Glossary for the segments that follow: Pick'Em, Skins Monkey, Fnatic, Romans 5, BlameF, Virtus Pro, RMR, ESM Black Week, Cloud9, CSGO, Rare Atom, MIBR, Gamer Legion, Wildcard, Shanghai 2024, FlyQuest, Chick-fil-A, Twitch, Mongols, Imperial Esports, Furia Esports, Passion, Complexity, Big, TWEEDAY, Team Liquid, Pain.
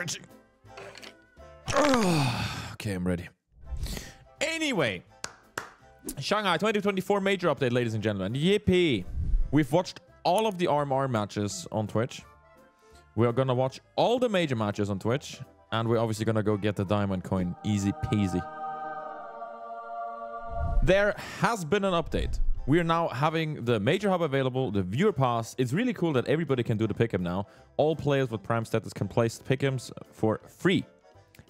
stretching. Okay, I'm ready. Anyway, Shanghai 2024 major update, ladies and gentlemen. Yippee! We've watched all of the RMR matches on Twitch. We are gonna watch all the major matches on Twitch, and we're obviously gonna go get the diamond coin. Easy peasy. There has been an update. We are now having the major hub available, the viewer pass. It's really cool that everybody can do the pick'em now. All players with prime status can place pick'ems for free.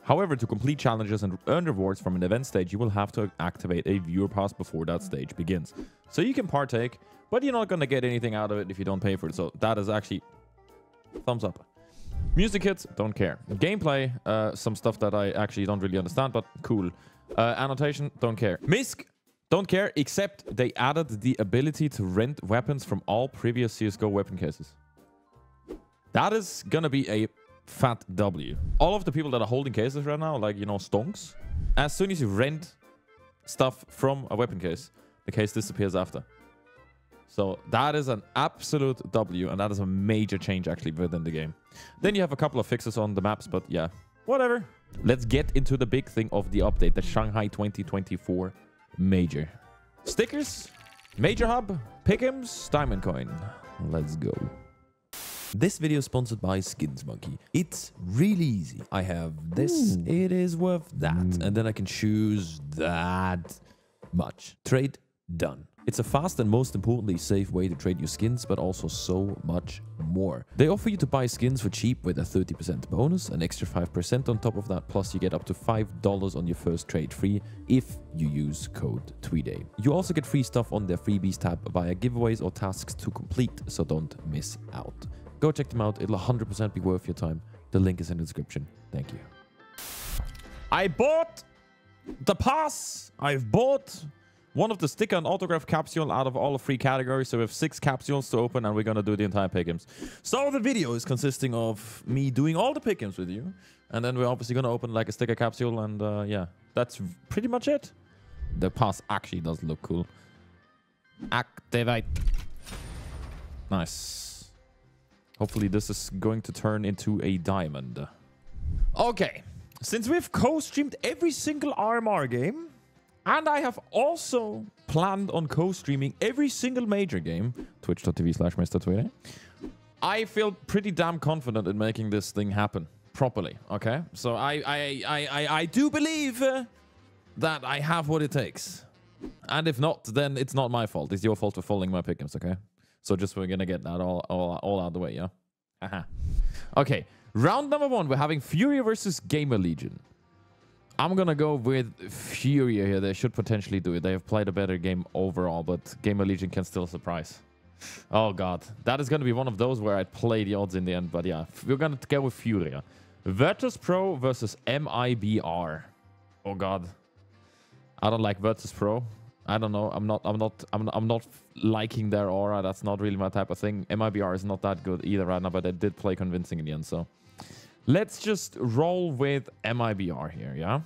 However, to complete challenges and earn rewards from an event stage, you will have to activate a viewer pass before that stage begins. So you can partake, but you're not going to get anything out of it if you don't pay for it. So that is actually thumbs up. Music hits, don't care. Gameplay, some stuff that I actually don't really understand, but cool. Annotation, don't care. Misk, don't care, except they added the ability to rent weapons from all previous CSGO weapon cases. That is going to be a fat W. All of the people that are holding cases right now, like, you know, stonks, as soon as you rent stuff from a weapon case, the case disappears after. So that is an absolute W, and that is a major change actually within the game. Then you have a couple of fixes on the maps, but yeah, whatever. Let's get into the big thing of the update, the Shanghai 2024 major. Stickers, major hub, pick'ems, diamond coin. Let's go. This video is sponsored by Skins Monkey. It's really easy. I have this, it is worth that, and then I can choose that much. Trade done. It's a fast and most importantly safe way to trade your skins, but also so much more. They offer you to buy skins for cheap with a 30% bonus, an extra 5% on top of that, plus you get up to $5 on your first trade free if you use code TWEEDAY. You also get free stuff on their freebies tab via giveaways or tasks to complete, so don't miss out. Go check them out. It'll 100% be worth your time. The link is in the description. Thank you. I bought the pass. I've bought one of the sticker and autograph capsule out of all the three categories. So we have 6 capsules to open, and we're going to do the entire pick'ems. So the video is consisting of me doing all the pick'ems with you. And then we're obviously going to open like a sticker capsule. And yeah, that's pretty much it. The pass actually does look cool. Activate. Nice. Hopefully this is going to turn into a diamond. Okay, since we've co-streamed every single RMR game, and I have also planned on co-streaming every single major game, twitch.tv/MrTweeday, I feel pretty damn confident in making this thing happen properly, okay? So I do believe that I have what it takes. And if not, then it's not my fault. It's your fault for following my pick'ems, okay? So just we're going to get that all out of the way, yeah? Haha. Okay, round number 1. We're having Furia versus Gamer Legion. I'm going to go with Furia here. They should potentially do it. They have played a better game overall, but Gamer Legion can still surprise. Oh, God. That is going to be one of those where I'd play the odds in the end, but yeah. We're going to go with Furia. Virtus Pro versus MIBR. Oh, God. I don't like Virtus Pro. I don't know. I'm not liking their aura. That's not really my type of thing. MIBR is not that good either right now, but they did play convincing in the end. So let's just roll with MIBR here. Yeah.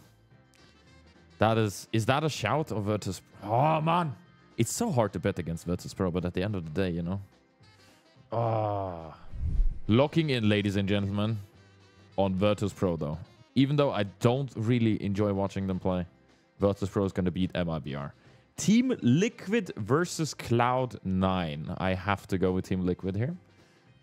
That is that a shout of Virtus? Oh man, it's so hard to bet against Virtus Pro, but at the end of the day, you know. Ah, locking in, ladies and gentlemen, on Virtus Pro though. Even though I don't really enjoy watching them play, Virtus Pro is going to beat MIBR. Team Liquid versus Cloud9. I have to go with Team Liquid here.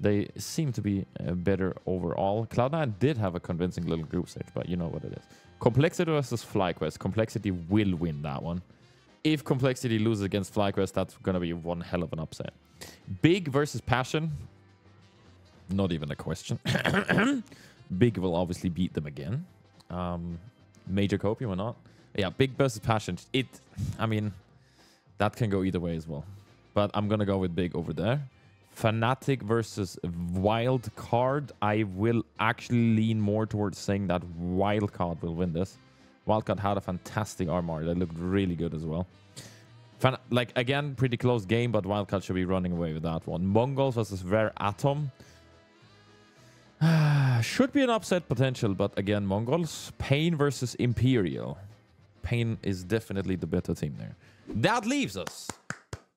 They seem to be better overall. Cloud9 did have a convincing little group stage, but you know what it is. Complexity versus FlyQuest. Complexity will win that one. If Complexity loses against FlyQuest, that's going to be one hell of an upset. Big versus Passion. Not even a question. Big will obviously beat them again. Major Copium or not. Yeah, Big versus Passion. I mean, that can go either way as well. But I'm going to go with Big over there. Fnatic versus Wildcard. I will actually lean more towards saying that Wildcard will win this. Wildcard had a fantastic armor. They looked really good as well. Like, again, pretty close game, but Wildcard should be running away with that one. Mongols versus Rare Atom. Should be an upset potential, but again, Mongols. Pain versus Imperial. Pain is definitely the better team there. That leaves us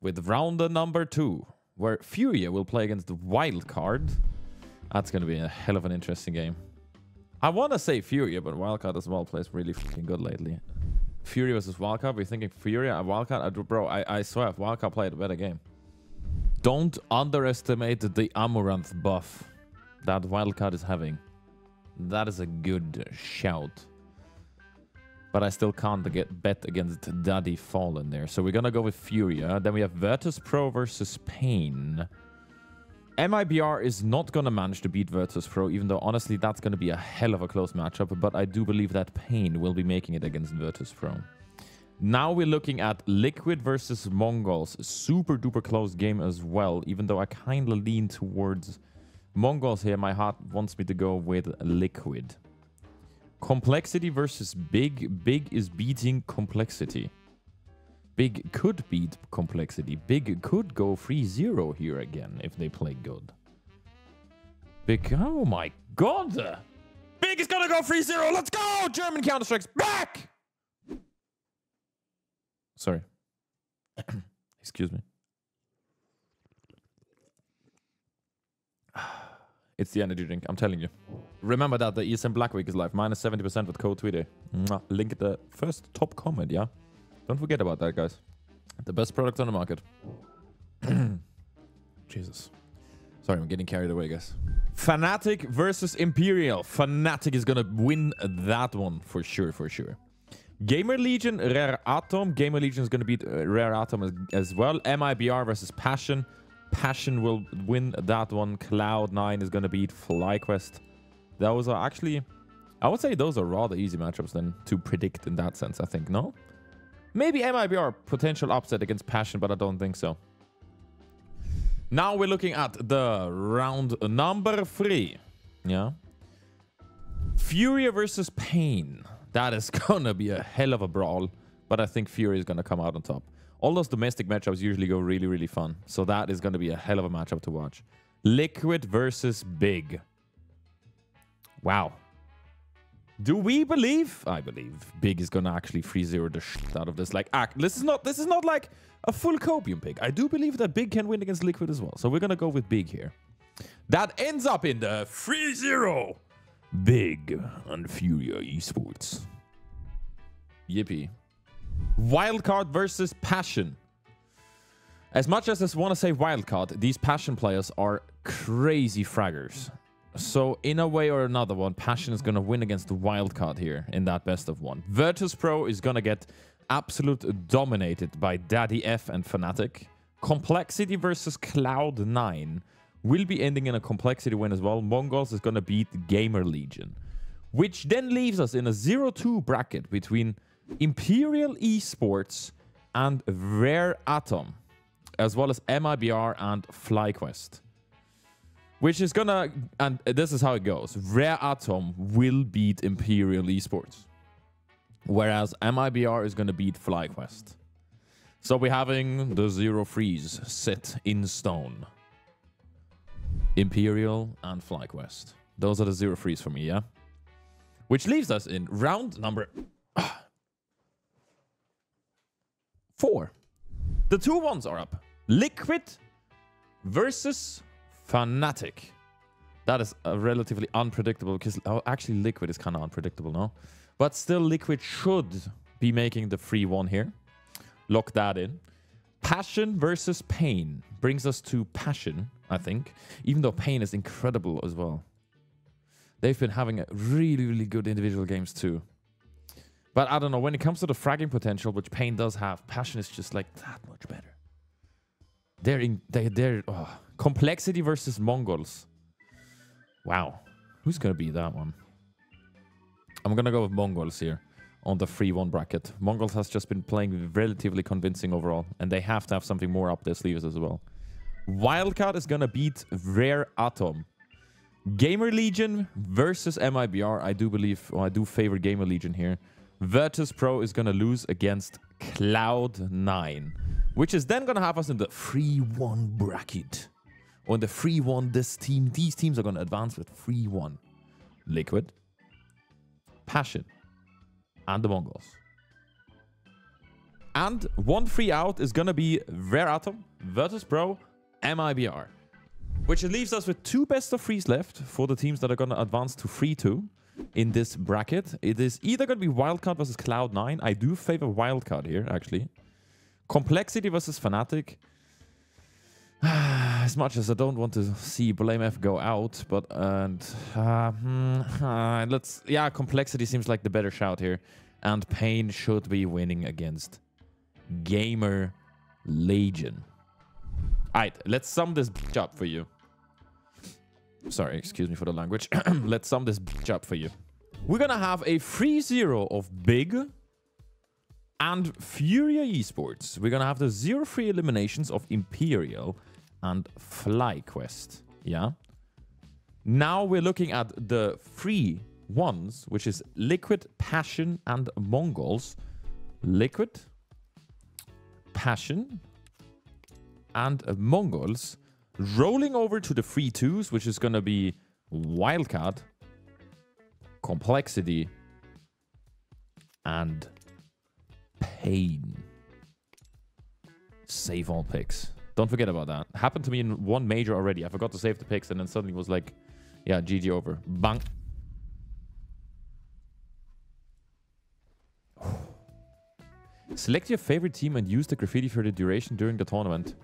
with round number 2, where Furia will play against the Wildcard. That's going to be a hell of an interesting game. I want to say Furia, but Wildcard as well plays really fucking good lately. Furia versus Wildcard. We're thinking Furia and Wildcard. Bro, I swear, if Wildcard played a better game. Don't underestimate the Amaranth buff that Wildcard is having. That is a good shout. But I still can't bet against Daddy Fallen there. So we're going to go with Furia. Then we have Virtus Pro versus Pain. MIBR is not going to manage to beat Virtus Pro, even though, honestly, that's going to be a hell of a close matchup. But I do believe that Pain will be making it against Virtus Pro. Now we're looking at Liquid versus Mongols. Super duper close game as well, even though I kind of lean towards Mongols here. My heart wants me to go with Liquid. Complexity versus Big. Big is beating Complexity. Big could beat Complexity. Big could go 3-0 here again if they play good. Big, oh my god! Big is gonna go 3-0! Let's go! German Counter-Strike's back! Sorry. Excuse me. It's the energy drink, I'm telling you. Remember that the ESM Black Week is live. Minus 70% with code TWEEDAY. Link at the first top comment, yeah? Don't forget about that, guys. The best product on the market. Jesus. Sorry, I'm getting carried away, guys. Fnatic versus Imperial. Fnatic is gonna win that one for sure, for sure. Gamer Legion, Rare Atom. Gamer Legion is gonna beat Rare Atom as well. MIBR versus Passion. Passion will win that one. Cloud9 is going to beat FlyQuest. Those are actually... I would say those are rather easy matchups then to predict in that sense, I think. No? Maybe MIBR potential upset against Passion, but I don't think so. Now we're looking at the round number 3. Yeah. Furia versus Pain. That is going to be a hell of a brawl, but I think Furia is going to come out on top. All those domestic matchups usually go really, really fun. So that is going to be a hell of a matchup to watch. Liquid versus Big. Wow. Do we believe? I believe Big is going to actually 3-0 the shit out of this. Like, this is not like a full copium pick. I do believe that Big can win against Liquid as well. So we're going to go with Big here. That ends up in the 3-0. Big on Furia Esports. Yippee. Wildcard versus Passion. As much as I want to say Wildcard, these Passion players are crazy fraggers. So in a way or another one, Passion is going to win against the Wildcard here in that best of one. Virtus Pro is going to get absolute dominated by Daddy F and Fnatic. Complexity versus Cloud9 will be ending in a Complexity win as well. Mongols is going to beat Gamer Legion, which then leaves us in a 0-2 bracket between Imperial Esports and Rare Atom, as well as MIBR and FlyQuest, which is gonna, and this is how it goes. Rare Atom will beat Imperial Esports, whereas MIBR is gonna beat FlyQuest. So we're having the 0-3s set in stone. Imperial and FlyQuest. Those are the 0-3s for me, yeah? Which leaves us in round number 4. The two ones are up. Liquid versus Fnatic. That is a relatively unpredictable, because actually Liquid is kind of unpredictable now. But still, Liquid should be making the 3-1 here. Lock that in. Passion versus Pain brings us to Passion, I think. Even though Pain is incredible as well. They've been having a really, really good individual games too. But I don't know, when it comes to the fragging potential, which Pain does have, Passion is just like that much better. Complexity versus Mongols. Wow. Who's going to be that one? I'm going to go with Mongols here on the 3-1 bracket. Mongols has just been playing relatively convincing overall, and they have to have something more up their sleeves as well. Wildcard is going to beat Rare Atom. Gamer Legion versus MIBR. I do favor Gamer Legion here. Virtus Pro is going to lose against Cloud9, which is then going to have us in the 3-1 bracket. On the 3-1, these teams are going to advance with 3-1. Liquid, Passion, and the Mongols. And 1-3 out is going to be Rare Atom, Virtus Pro, MIBR. Which leaves us with 2 best of 3s left for the teams that are going to advance to 3-2. in this bracket. It is either going to be Wildcard versus Cloud9. I do favor Wildcard here, actually. Complexity versus Fnatic. As much as I don't want to see BlameF go out, but Complexity seems like the better shout here. And Pain should be winning against Gamer Legion. Alright, let's sum this bitch up for you. Sorry, excuse me for the language. Let's sum this bitch up for you. We're gonna have a 3-0 of Big and Furia Esports. We're gonna have the 0-3 eliminations of Imperial and FlyQuest. Yeah. Now we're looking at the 3-1s, which is Liquid, Passion, and Mongols. Liquid, Passion, and Mongols. Rolling over to the 3-2s, which is going to be Wildcard, Complexity, and Pain. Save all picks. Don't forget about that. Happened to me in one major already. I forgot to save the picks and then suddenly was like, yeah, GG over. Bang. Select your favorite team and use the graffiti for the duration during the tournament.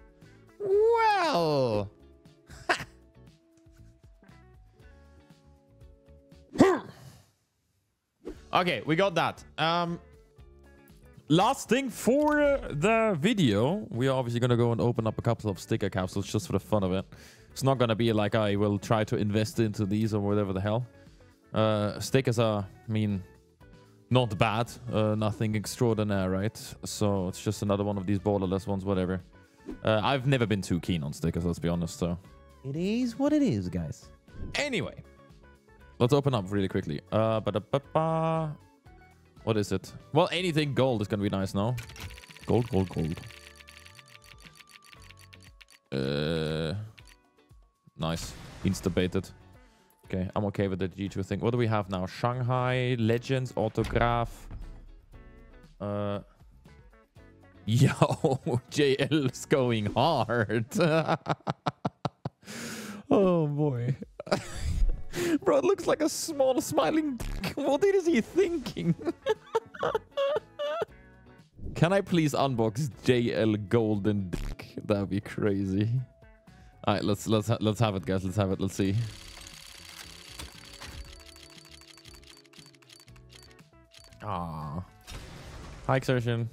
Well. Okay, we got that. Last thing for the video, we're obviously going to go and open up a couple of sticker capsules just for the fun of it. It's not going to be like I will try to invest into these or whatever the hell. Stickers are, I mean, not bad. Nothing extraordinary, right? So it's just another one of these borderless ones, whatever. I've never been too keen on stickers, let's be honest, so... It is what it is, guys. Anyway, let's open up really quickly. What is it? Well, anything gold is gonna be nice now. Gold, gold, gold. Nice. Insta-baited. Okay, I'm okay with the G2 thing. What do we have now? Shanghai, Legends, Autograph. Yo, JL's going hard. Oh, boy. Bro, it looks like a small smiling dick. What is he thinking? Can I please unbox JL Golden Dick? That'd be crazy. All right, let's have it, guys. Let's have it. Let's see. Ah. Hi, Exertion.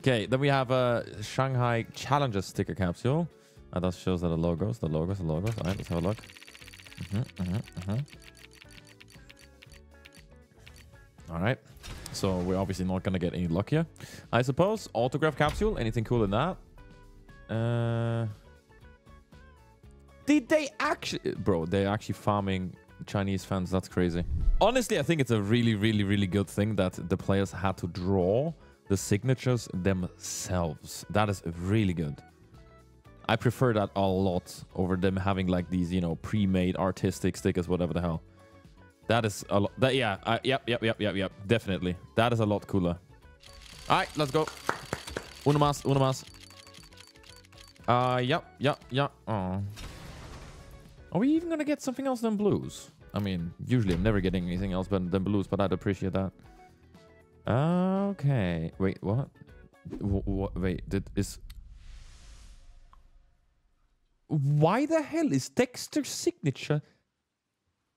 Okay, then we have a Shanghai Challengers sticker capsule. And that shows that the logos. All right, let's have a look. All right. So we're obviously not going to get any luck here, I suppose. Autograph capsule. Anything cool in that? Did they actually... Bro, they're actually farming Chinese fans. That's crazy. Honestly, I think it's a really, really, really good thing that the players had to draw the signatures themselves. That is really good. I prefer that a lot over them having like these, you know, pre-made artistic stickers, whatever the hell. That is a lot. Yeah. Yep. Definitely. That is a lot cooler. All right, let's go. Uno más, uno más. Yep. Oh. Are we even gonna get something else than blues? I mean, usually I'm never getting anything else than blues, but I'd appreciate that. Okay. Wait, what? Wait, that is... Why the hell is Dexter's signature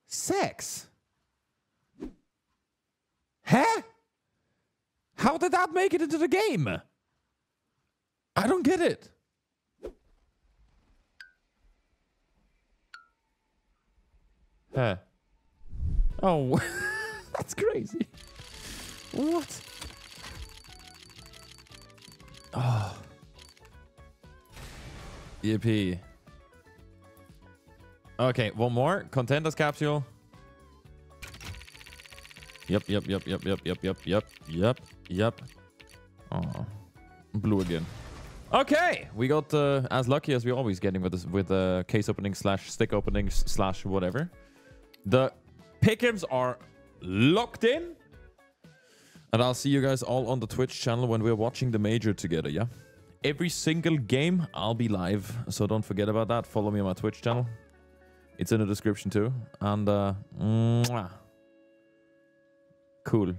sex? Huh? How did that make it into the game? I don't get it. Huh. Oh, that's crazy. What? Oh. Yippee. Okay, one more. Contenders capsule. Yep. Oh. Blue again. Okay, we got as lucky as we always getting with this, with case openings slash stick openings slash whatever. The pick'ems are locked in. And I'll see you guys all on the Twitch channel when we're watching the major together, yeah? Every single game, I'll be live. So don't forget about that. Follow me on my Twitch channel. It's in the description too. And, mwah. Cool.